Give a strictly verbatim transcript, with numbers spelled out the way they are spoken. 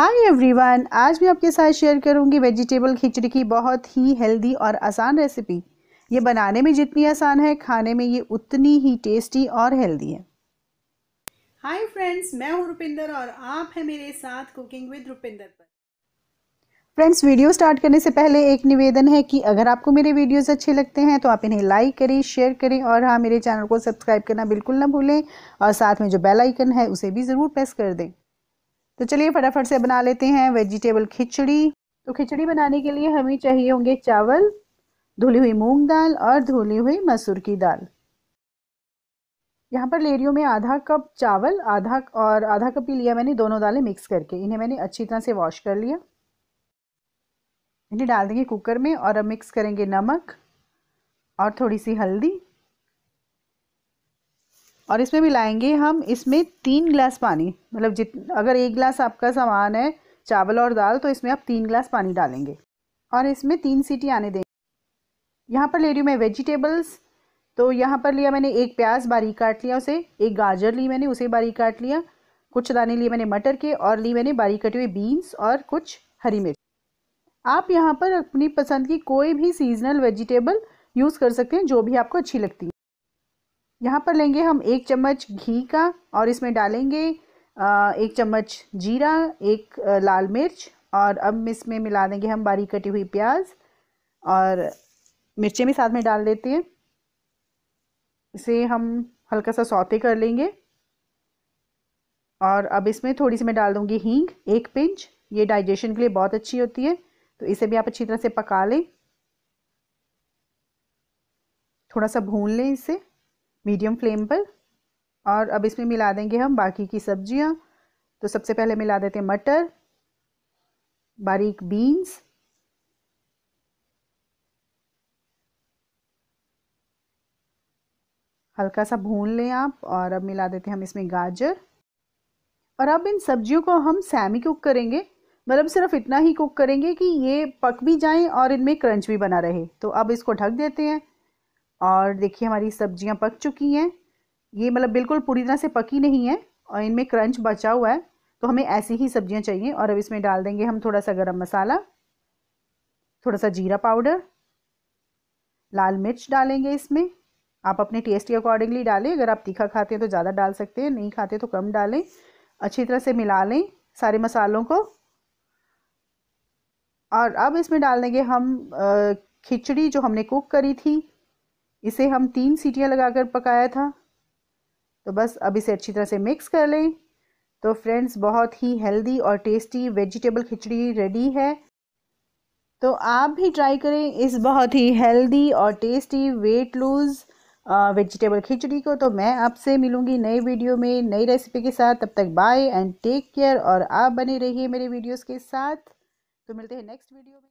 Hi everyone, आज मैं आपके साथ शेयर करूंगी वेजिटेबल खिचड़ी की बहुत ही हेल्दी और आसान रेसिपी। ये बनाने में जितनी आसान है, खाने में ये उतनी ही टेस्टी और हेल्दी है। हाय फ्रेंड्स, मैं हूँ रुपिंदर और आप हैं मेरे साथ कुकिंग विद रुपिंदर पर। फ्रेंड्स, वीडियो स्टार्ट करने से पहले एक निवेदन है कि अगर आपको मेरे वीडियोस अच्छे लगते हैं तो आप इन्हें लाइक करें, शेयर करें और हाँ, मेरे चैनल को सब्सक्राइब करना बिल्कुल ना भूलें और साथ में जो बेल आइकन है उसे भी ज़रूर प्रेस कर दें। तो चलिए फटाफट से बना लेते हैं वेजिटेबल खिचड़ी। तो खिचड़ी बनाने के लिए हमें चाहिए होंगे चावल, धुली हुई मूंग दाल और धुली हुई मसूर की दाल। यहाँ पर ले रही हूँ मैं आधा कप चावल, आधा और आधा कप ही लिया मैंने, दोनों दालें मिक्स करके। इन्हें मैंने अच्छी तरह से वॉश कर लिया। इन्हें डाल देंगे कुकर में और अब मिक्स करेंगे नमक और थोड़ी सी हल्दी और इसमें मिलाएंगे हम इसमें तीन गिलास पानी। मतलब जित अगर एक गिलास आपका सामान है चावल और दाल तो इसमें आप तीन गिलास पानी डालेंगे और इसमें तीन सीटी आने देंगे। यहाँ पर ले रही हूँ मैं वेजिटेबल्स। तो यहाँ पर लिया मैंने एक प्याज, बारीक काट लिया उसे, एक गाजर ली मैंने, उसे बारीक काट लिया, कुछ दाने लिए मैंने मटर के और ली मैंने बारीक कटी हुई बीन्स और कुछ हरी मिर्च। आप यहाँ पर अपनी पसंद की कोई भी सीजनल वेजिटेबल यूज़ कर सकते हैं जो भी आपको अच्छी लगती है। यहाँ पर लेंगे हम एक चम्मच घी का और इसमें डालेंगे एक चम्मच जीरा, एक लाल मिर्च और अब इसमें मिला देंगे हम बारीक कटी हुई प्याज और मिर्चें भी साथ में डाल देते हैं। इसे हम हल्का सा सौते कर लेंगे और अब इसमें थोड़ी सी मैं डाल दूँगी हींग, एक पिंच। ये डाइजेशन के लिए बहुत अच्छी होती है तो इसे भी आप अच्छी तरह से पका लें, थोड़ा सा भून लें इसे मीडियम फ्लेम पर। और अब इसमें मिला देंगे हम बाकी की सब्जियां। तो सबसे पहले मिला देते हैं मटर, बारीक बीन्स, हल्का सा भून लें आप। और अब मिला देते हैं हम इसमें गाजर और अब इन सब्जियों को हम सेमी कुक करेंगे। मतलब सिर्फ इतना ही कुक करेंगे कि ये पक भी जाएं और इनमें क्रंच भी बना रहे। तो अब इसको ढक देते हैं और देखिए हमारी सब्जियां पक चुकी हैं। ये मतलब बिल्कुल पूरी तरह से पकी नहीं है और इनमें क्रंच बचा हुआ है, तो हमें ऐसी ही सब्जियां चाहिए। और अब इसमें डाल देंगे हम थोड़ा सा गरम मसाला, थोड़ा सा जीरा पाउडर, लाल मिर्च डालेंगे इसमें। आप अपने टेस्ट के अकॉर्डिंगली डालें, अगर आप तीखा खाते हैं तो ज़्यादा डाल सकते हैं, नहीं खाते तो कम डालें। अच्छी तरह से मिला लें सारे मसालों को और अब इसमें डाल देंगे हम खिचड़ी जो हमने कुक करी थी। इसे हम तीन सीटियां लगाकर पकाया था। तो बस अब इसे अच्छी तरह से मिक्स कर लें। तो फ्रेंड्स, बहुत ही हेल्दी और टेस्टी वेजिटेबल खिचड़ी रेडी है। तो आप भी ट्राई करें इस बहुत ही हेल्दी और टेस्टी वेट लूज वेजिटेबल खिचड़ी को। तो मैं आपसे मिलूंगी नए वीडियो में नई रेसिपी के साथ। तब तक बाय एंड टेक केयर और आप बने रहिए मेरे वीडियोज़ के साथ। तो मिलते हैं नेक्स्ट वीडियो में।